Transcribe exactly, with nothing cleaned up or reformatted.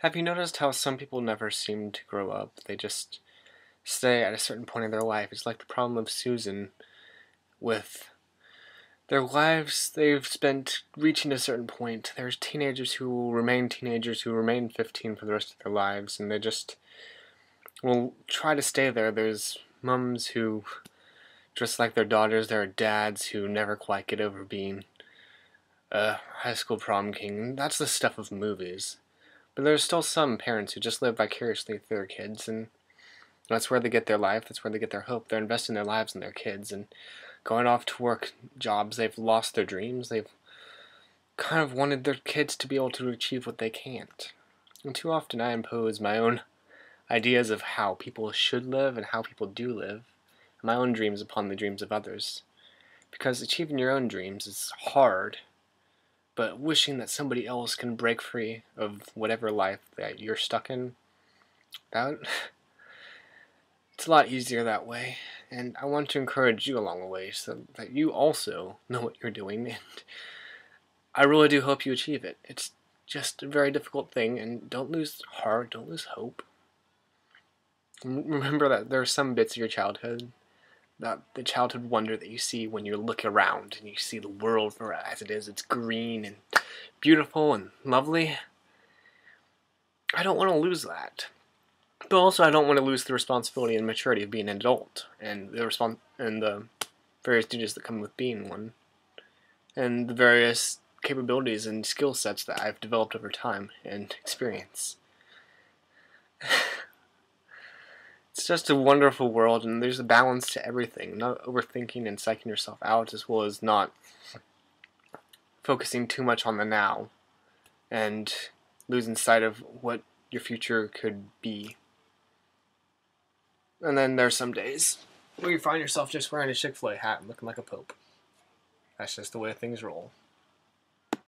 Have you noticed how some people never seem to grow up? They just stay at a certain point in their life. It's like the problem of Susan with their lives they've spent reaching a certain point. There's teenagers who will remain teenagers who remain fifteen for the rest of their lives, and they just will try to stay there. There's mums who, just like their daughters, there are dads who never quite get over being a high school prom king. That's the stuff of movies. But there's still some parents who just live vicariously through their kids, and that's where they get their life, that's where they get their hope. They're investing their lives in their kids, and going off to work jobs, they've lost their dreams, they've kind of wanted their kids to be able to achieve what they can't. And too often I impose my own ideas of how people should live and how people do live, my own dreams upon the dreams of others. Because achieving your own dreams is hard, but wishing that somebody else can break free of whatever life that you're stuck in, that it's a lot easier that way. And I want to encourage you along the way so that you also know what you're doing, and I really do hope you achieve it. It's just a very difficult thing, and don't lose heart, don't lose hope. Remember that there are some bits of your childhood, that the childhood wonder that you see when you look around and you see the world for it as it is. It's green and beautiful and lovely. I don't want to lose that. But also I don't want to lose the responsibility and maturity of being an adult, and the respons and the various duties that come with being one, and the various capabilities and skill sets that I've developed over time and experience. It's just a wonderful world, and there's a balance to everything. Not overthinking and psyching yourself out, as well as not focusing too much on the now and losing sight of what your future could be. And then there's some days where you find yourself just wearing a Chick-fil-A hat and looking like a pope. That's just the way things roll.